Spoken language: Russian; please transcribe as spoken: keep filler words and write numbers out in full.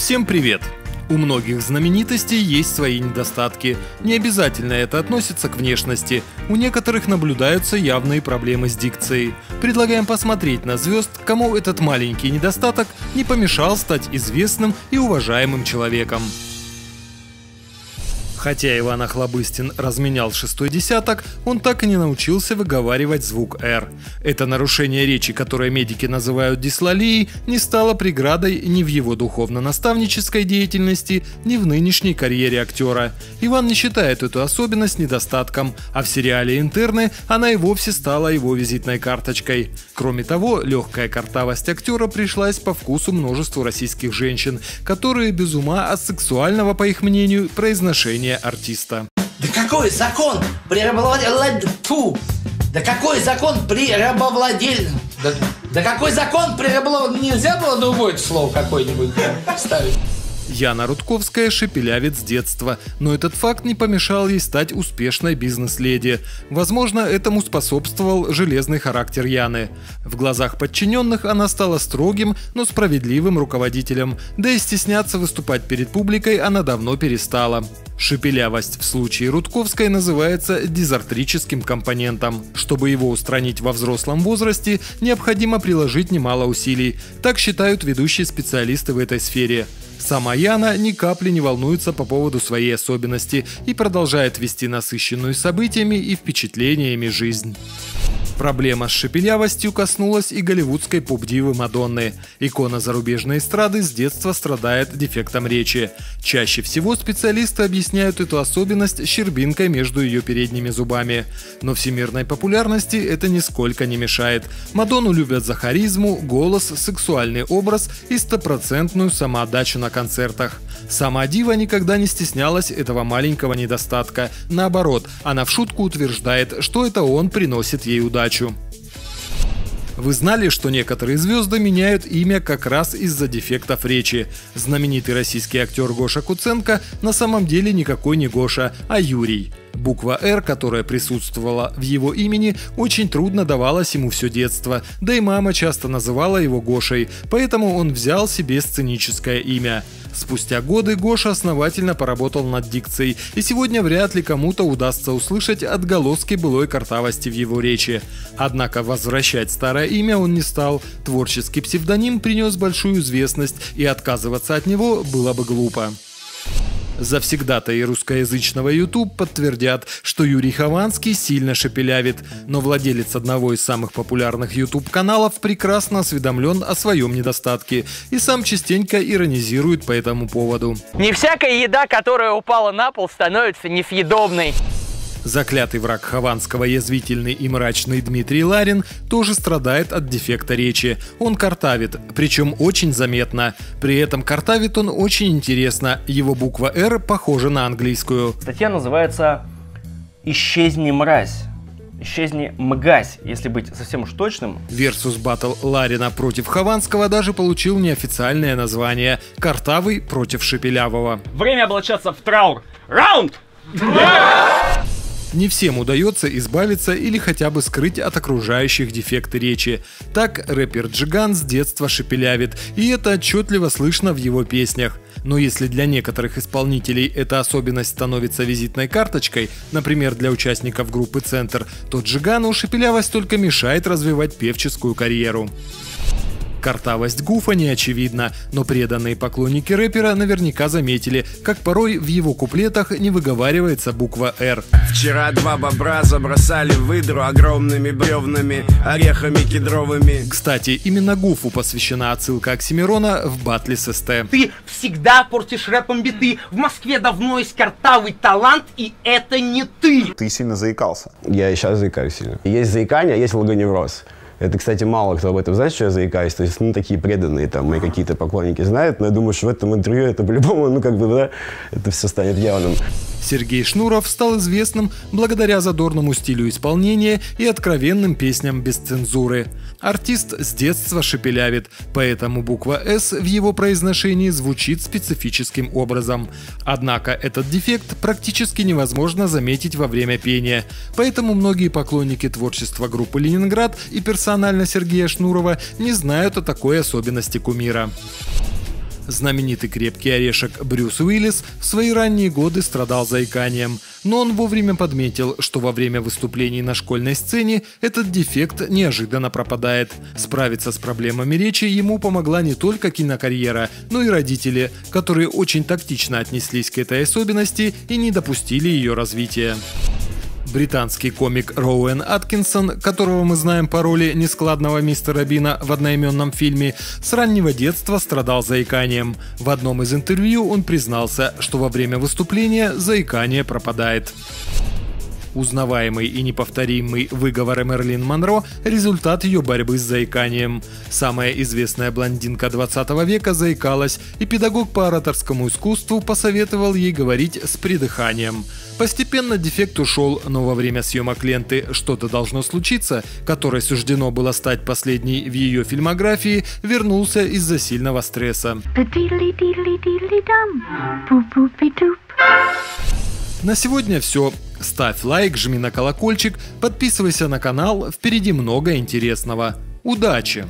Всем привет! У многих знаменитостей есть свои недостатки. Не обязательно это относится к внешности. У некоторых наблюдаются явные проблемы с дикцией. Предлагаем посмотреть на звезд, кому этот маленький недостаток не помешал стать известным и уважаемым человеком. Хотя Иван Охлобыстин разменял шестой десяток, он так и не научился выговаривать звук «р». Это нарушение речи, которое медики называют дислалией, не стало преградой ни в его духовно-наставнической деятельности, ни в нынешней карьере актера. Иван не считает эту особенность недостатком, а в сериале «Интерны» она и вовсе стала его визитной карточкой. Кроме того, легкая картавость актера пришлась по вкусу множеству российских женщин, которые без ума от сексуального, по их мнению, произношения артиста. Да какой закон при рабовладельцу? Да какой закон при рабовладельцу? Да, да какой закон при рабовладельцу? Нельзя было другое слово какое-нибудь ставить. Яна Рудковская шепелявит с детства, но этот факт не помешал ей стать успешной бизнес-леди. Возможно, этому способствовал железный характер Яны. В глазах подчиненных она стала строгим, но справедливым руководителем, да и стесняться выступать перед публикой она давно перестала. Шепелявость в случае Рудковской называется дизартрическим компонентом. Чтобы его устранить во взрослом возрасте, необходимо приложить немало усилий. Так считают ведущие специалисты в этой сфере. Сама Яна ни капли не волнуется по поводу своей особенности и продолжает вести насыщенную событиями и впечатлениями жизнь. Проблема с шепелявостью коснулась и голливудской поп-дивы Мадонны. Икона зарубежной эстрады с детства страдает дефектом речи. Чаще всего специалисты объясняют эту особенность щербинкой между ее передними зубами. Но всемирной популярности это нисколько не мешает. Мадонну любят за харизму, голос, сексуальный образ и стопроцентную самоотдачу на концертах. Сама дива никогда не стеснялась этого маленького недостатка. Наоборот, она в шутку утверждает, что это он приносит ей удачу. Вы знали, что некоторые звезды меняют имя как раз из-за дефектов речи? Знаменитый российский актер Гоша Куценко на самом деле никакой не Гоша, а Юрий. Буква «Р», которая присутствовала в его имени, очень трудно давалась ему все детство, да и мама часто называла его Гошей, поэтому он взял себе сценическое имя. Спустя годы Гоша основательно поработал над дикцией, и сегодня вряд ли кому-то удастся услышать отголоски былой картавости в его речи. Однако возвращать старое имя он не стал, творческий псевдоним принес большую известность, и отказываться от него было бы глупо. Завсегдатаи русскоязычного YouTube подтвердят, что Юрий Хованский сильно шепелявит, но владелец одного из самых популярных YouTube-каналов прекрасно осведомлен о своем недостатке и сам частенько иронизирует по этому поводу. Не всякая еда, которая упала на пол, становится несъедобной. Заклятый враг Хованского, язвительный и мрачный Дмитрий Ларин, тоже страдает от дефекта речи. Он картавит, причем очень заметно. При этом картавит он очень интересно. Его буква «Р» похожа на английскую. Статья называется «Исчезни, мразь». Исчезни, мгась, если быть совсем уж точным. Версус баттл Ларина против Хованского даже получил неофициальное название «Картавый против шепелявого». Время облачаться в траур. Раунд! Не всем удается избавиться или хотя бы скрыть от окружающих дефекты речи. Так рэпер Джиган с детства шепелявит, и это отчетливо слышно в его песнях. Но если для некоторых исполнителей эта особенность становится визитной карточкой, например, для участников группы «Центр», то Джигану шепелявость только мешает развивать певческую карьеру. Картавость Гуфа не очевидна, но преданные поклонники рэпера наверняка заметили, как порой в его куплетах не выговаривается буква «Р». Вчера два бобра забросали выдру огромными бревнами, орехами кедровыми. Кстати, именно Гуфу посвящена отсылка Оксимирона в батле с СТ. Ты всегда портишь рэпом биты. В Москве давно есть картавый талант, и это не ты. Ты сильно заикался. Я и сейчас заикаюсь сильно. Есть заикание, есть логоневроз. Это, кстати, мало кто об этом знает, что я заикаюсь. То есть, ну, такие преданные там мои какие-то поклонники знают, но я думаю, что в этом интервью это по-любому, ну, как бы, да, это все станет явным. Сергей Шнуров стал известным благодаря задорному стилю исполнения и откровенным песням без цензуры. Артист с детства шепелявит, поэтому буква «С» в его произношении звучит специфическим образом. Однако этот дефект практически невозможно заметить во время пения, поэтому многие поклонники творчества группы «Ленинград» и персонажи персонально Сергея Шнурова не знают о такой особенности кумира. Знаменитый крепкий орешек Брюс Уиллис в свои ранние годы страдал заиканием, но он вовремя подметил, что во время выступлений на школьной сцене этот дефект неожиданно пропадает. Справиться с проблемами речи ему помогла не только кинокарьера, но и родители, которые очень тактично отнеслись к этой особенности и не допустили ее развития. Британский комик Роуэн Аткинсон, которого мы знаем по роли нескладного мистера Бина в одноименном фильме, с раннего детства страдал заиканием. В одном из интервью он признался, что во время выступления заикание пропадает. Узнаваемый и неповторимый выговор Мэрилин Монро – результат ее борьбы с заиканием. Самая известная блондинка двадцатого века заикалась, и педагог по ораторскому искусству посоветовал ей говорить с придыханием. Постепенно дефект ушел, но во время съемок ленты «Что-то должно случиться», которой суждено было стать последней в ее фильмографии, вернулся из-за сильного стресса. На сегодня все. Ставь лайк, жми на колокольчик, подписывайся на канал, впереди много интересного. Удачи!